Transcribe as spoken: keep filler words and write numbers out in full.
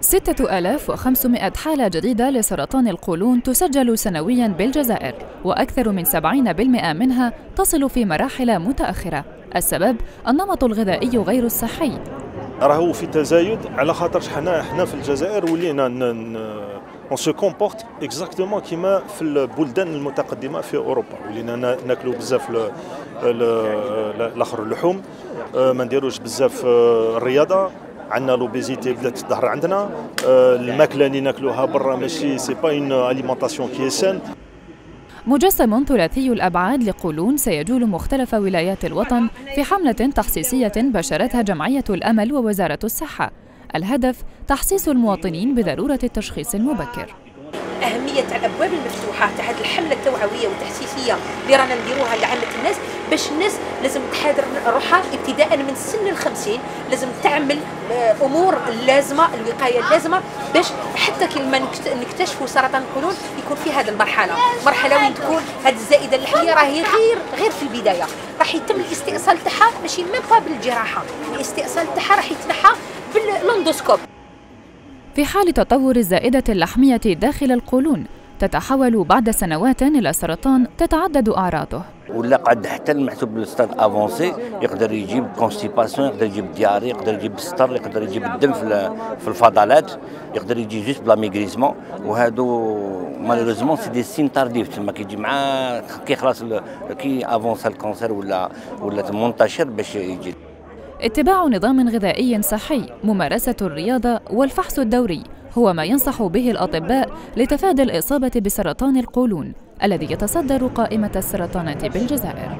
ستة آلاف وخمسمائة حالة جديدة لسرطان القولون تسجل سنوياً بالجزائر، وأكثر من سبعين بالمئة منها تصل في مراحل متأخرة. السبب النمط الغذائي غير الصحي. راهو في تزايد على خاطر حنا حنا في الجزائر ولينا on se comporte exactement كما في البلدان المتقدمة في أوروبا، ولينا ناكلو بزاف الآخر اللحوم، ما نديروش بزاف الرياضة، عندنا لوبيزيتي بدات تظهر عندنا، الماكله اللي ناكلوها برا ماشي سي با اون اليمونطاسيون كي سان. مجسم ثلاثي الابعاد لقولون سيجول مختلف ولايات الوطن في حمله تحسيسيه باشرتها جمعيه الامل ووزاره الصحه. الهدف تحسيس المواطنين بضروره التشخيص المبكر. اهميه الابواب المفتوحه تاع هذه الحمله التوعويه والتحسيسيه اللي رانا نديروها لعامه الناس، باش الناس لازم تحاذر روحها ابتداء من سن الخمسين، لازم تعمل امور اللازمه، الوقايه اللازمه، باش حتى كلما نكتشفوا سرطان القولون يكون في هذه المرحله، مرحله وين تكون هذه الزائده اللحيه راهي غير غير في البدايه، راح يتم الاستئصال تاعها ماشي ميم با بالجراحه، الاستئصال تاعها راح يتبعها بالاندوسكوب. في حال تطور الزائدة اللحمية داخل القولون تتحول بعد سنوات إلى سرطان تتعدد أعراضه. ولا قعد حتى المحسوب بالستاد افونسي يقدر يجيب كونستيباسيون، يقدر يجيب دياري، يقدر يجيب السطر، يقدر يجيب الدم في الفضلات، يقدر يجي جوست بلا ميغريسمون. وهادو مالوريزمون سي دي سين تارديف، تما كيجي مع كي خلاص كي افونسا الكونسير ولا ولا منتشر باش يجي. اتباع نظام غذائي صحي، ممارسة الرياضة والفحص الدوري هو ما ينصح به الأطباء لتفادي الإصابة بسرطان القولون الذي يتصدر قائمة السرطانات بالجزائر.